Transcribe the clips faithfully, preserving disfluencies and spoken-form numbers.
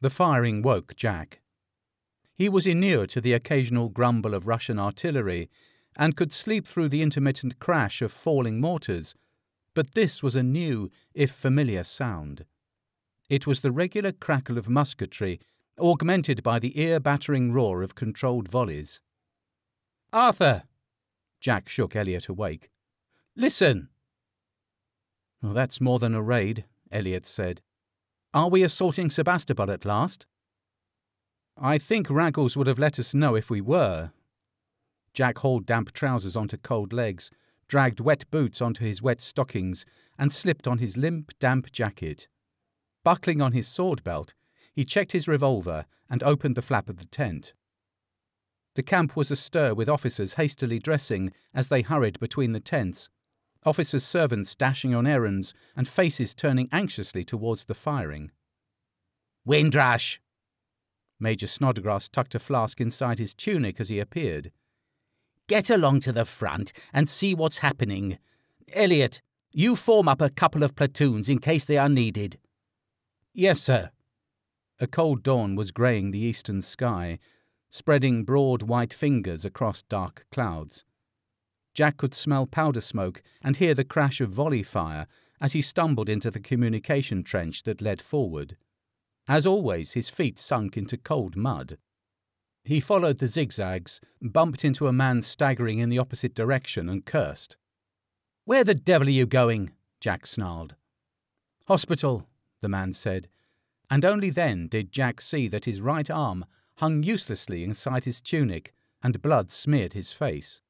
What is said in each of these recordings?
The firing woke Jack. He was inured to the occasional grumble of Russian artillery and could sleep through the intermittent crash of falling mortars, but this was a new, if familiar, sound. It was the regular crackle of musketry, augmented by the ear-battering roar of controlled volleys. "Arthur!" Jack shook Elliot awake. "Listen!" "Oh, that's more than a raid," Elliot said. "Are we assaulting Sevastopol at last?" "I think Raggles would have let us know if we were." Jack hauled damp trousers onto cold legs, dragged wet boots onto his wet stockings, and slipped on his limp, damp jacket. Buckling on his sword belt, he checked his revolver and opened the flap of the tent. The camp was astir with officers hastily dressing as they hurried between the tents, officers' servants dashing on errands and faces turning anxiously towards the firing. "Windrush!" Major Snodgrass tucked a flask inside his tunic as he appeared. "Get along to the front and see what's happening. Elliot, you form up a couple of platoons in case they are needed." "Yes, sir." A cold dawn was greying the eastern sky, spreading broad white fingers across dark clouds. Jack could smell powder smoke and hear the crash of volley fire as he stumbled into the communication trench that led forward. As always, his feet sunk into cold mud. He followed the zigzags, bumped into a man staggering in the opposite direction and cursed. "Where the devil are you going?" Jack snarled. "Hospital," the man said, and only then did Jack see that his right arm hung uselessly inside his tunic and blood smeared his face.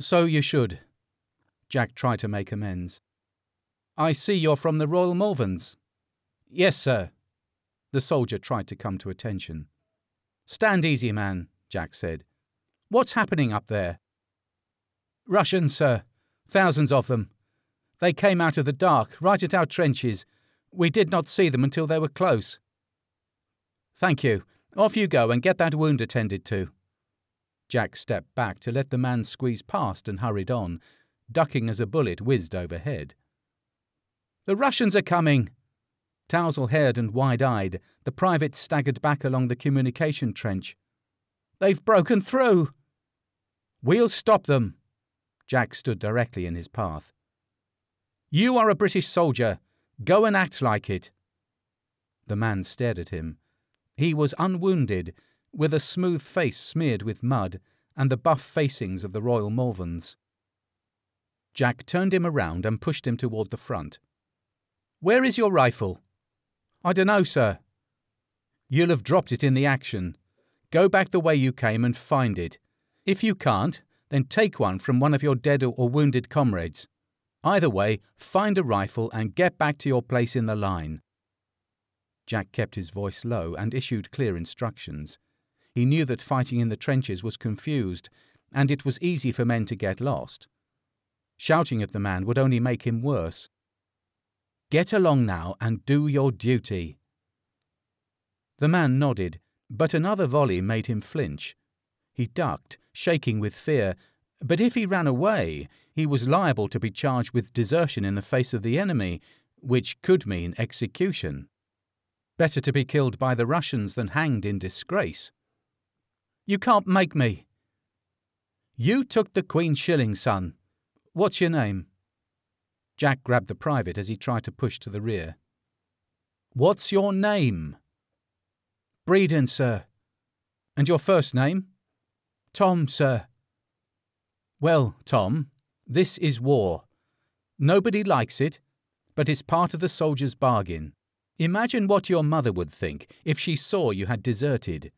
"So you should." Jack tried to make amends. "I see you're from the Royal Mulvans." "Yes, sir." The soldier tried to come to attention. "Stand easy, man," Jack said. "What's happening up there?" "Russians, sir. Thousands of them. They came out of the dark, right at our trenches. We did not see them until they were close." "Thank you. Off you go and get that wound attended to." Jack stepped back to let the man squeeze past and hurried on, ducking as a bullet whizzed overhead. "The Russians are coming!" Tousle-haired and wide-eyed, the private staggered back along the communication trench. "They've broken through!" "We'll stop them!" Jack stood directly in his path. "You are a British soldier. Go and act like it." The man stared at him. He was unwounded, with a smooth face smeared with mud and the buff facings of the Royal Malverns. Jack turned him around and pushed him toward the front. "Where is your rifle?" "I dunno, sir." "You'll have dropped it in the action. Go back the way you came and find it. If you can't, then take one from one of your dead or wounded comrades. Either way, find a rifle and get back to your place in the line." Jack kept his voice low and issued clear instructions. He knew that fighting in the trenches was confused, and it was easy for men to get lost. Shouting at the man would only make him worse. "Get along now and do your duty." The man nodded, but another volley made him flinch. He ducked, shaking with fear, but if he ran away, he was liable to be charged with desertion in the face of the enemy, which could mean execution. Better to be killed by the Russians than hanged in disgrace. "You can't make me." "You took the Queen's shilling, son. What's your name?" Jack grabbed the private as he tried to push to the rear. "What's your name?" "Breeden, sir." "And your first name?" "Tom, sir." "Well, Tom, this is war. Nobody likes it, but it's part of the soldier's bargain. Imagine what your mother would think if she saw you had deserted.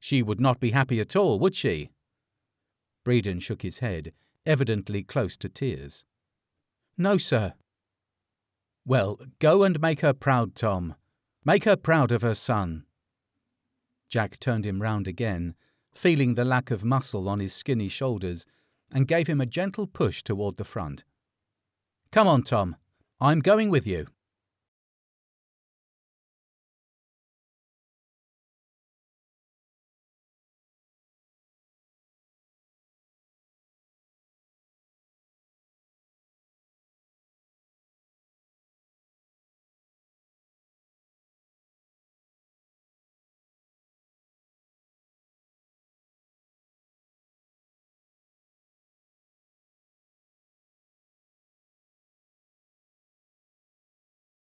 She would not be happy at all, would she?" Breeden shook his head, evidently close to tears. "No, sir." "Well, go and make her proud, Tom. Make her proud of her son." Jack turned him round again, feeling the lack of muscle on his skinny shoulders, and gave him a gentle push toward the front. "Come on, Tom. I'm going with you."